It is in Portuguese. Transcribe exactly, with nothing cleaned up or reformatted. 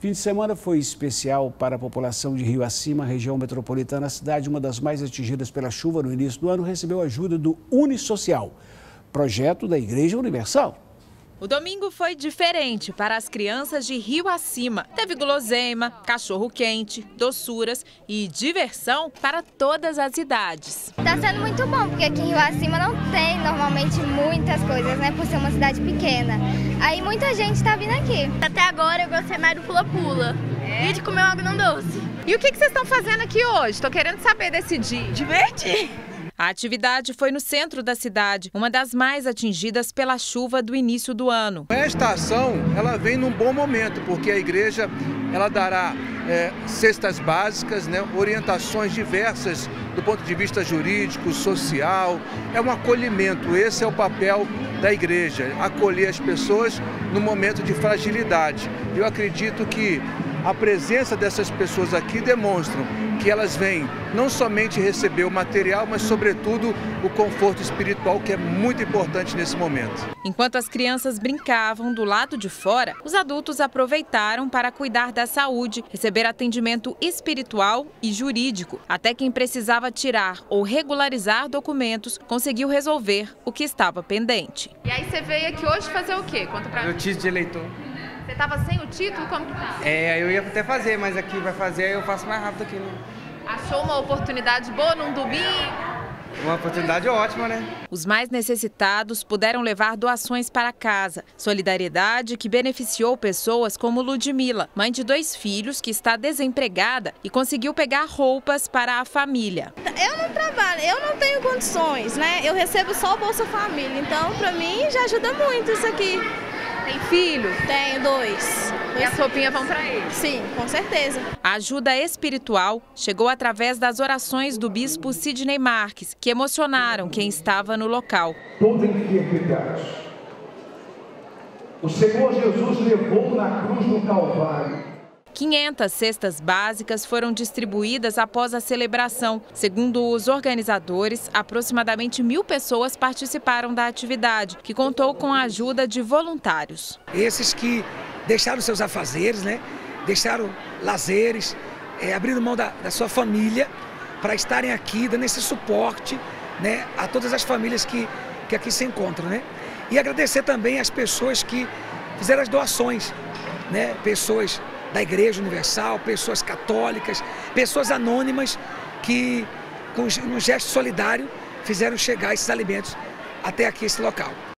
Fim de semana foi especial para a população de Rio Acima, região metropolitana. A cidade, uma das mais atingidas pela chuva no início do ano, recebeu ajuda do Unisocial, projeto da Igreja Universal. O domingo foi diferente para as crianças de Rio Acima. Teve guloseima, cachorro-quente, doçuras e diversão para todas as idades. Está sendo muito bom, porque aqui em Rio Acima não tem normalmente muitas coisas, né? Por ser uma cidade pequena. Aí muita gente está vindo aqui. Até agora eu gostei mais do pula-pula e de comer um algodão doce. E o que que vocês estão fazendo aqui hoje? Estou querendo saber desse dia. Divertir! A atividade foi no centro da cidade, uma das mais atingidas pela chuva do início do ano. Esta ação ela vem num bom momento, porque a igreja ela dará é, cestas básicas, né, orientações diversas do ponto de vista jurídico, social. É um acolhimento, esse é o papel da igreja, acolher as pessoas no momento de fragilidade. Eu acredito que a presença dessas pessoas aqui demonstram que elas vêm não somente receber o material, mas sobretudo o conforto espiritual, que é muito importante nesse momento. Enquanto as crianças brincavam do lado de fora, os adultos aproveitaram para cuidar da saúde, receber atendimento espiritual e jurídico. Até quem precisava tirar ou regularizar documentos conseguiu resolver o que estava pendente. E aí você veio aqui hoje fazer o quê? Conta pra mim. Meu título de eleitor. Você estava sem o título? Como que tá? É, eu ia até fazer, mas aqui vai fazer, eu faço mais rápido aqui, né? Achou uma oportunidade boa num domingo? Uma oportunidade ótima, né? Os mais necessitados puderam levar doações para casa. Solidariedade que beneficiou pessoas como Ludmilla, mãe de dois filhos que está desempregada e conseguiu pegar roupas para a família. Eu não trabalho, eu não tenho condições, né? Eu recebo só o Bolsa Família, então para mim já ajuda muito isso aqui. Tem filho? Tenho, dois. E as roupinhas vão para ele? Sim, com certeza. A ajuda espiritual chegou através das orações do bispo Sidney Marques, que emocionaram quem estava no local. Toda enfermidade. O Senhor Jesus levou na cruz do Calvário. quinhentas cestas básicas foram distribuídas após a celebração. Segundo os organizadores, aproximadamente mil pessoas participaram da atividade, que contou com a ajuda de voluntários. Esses que deixaram seus afazeres, né? Deixaram lazeres, é, abrindo mão da, da sua família para estarem aqui, dando esse suporte, né, a todas as famílias que, que aqui se encontram, né? E agradecer também às pessoas que fizeram as doações, né? Pessoas da Igreja Universal, pessoas católicas, pessoas anônimas que, com um gesto solidário, fizeram chegar esses alimentos até aqui, esse local.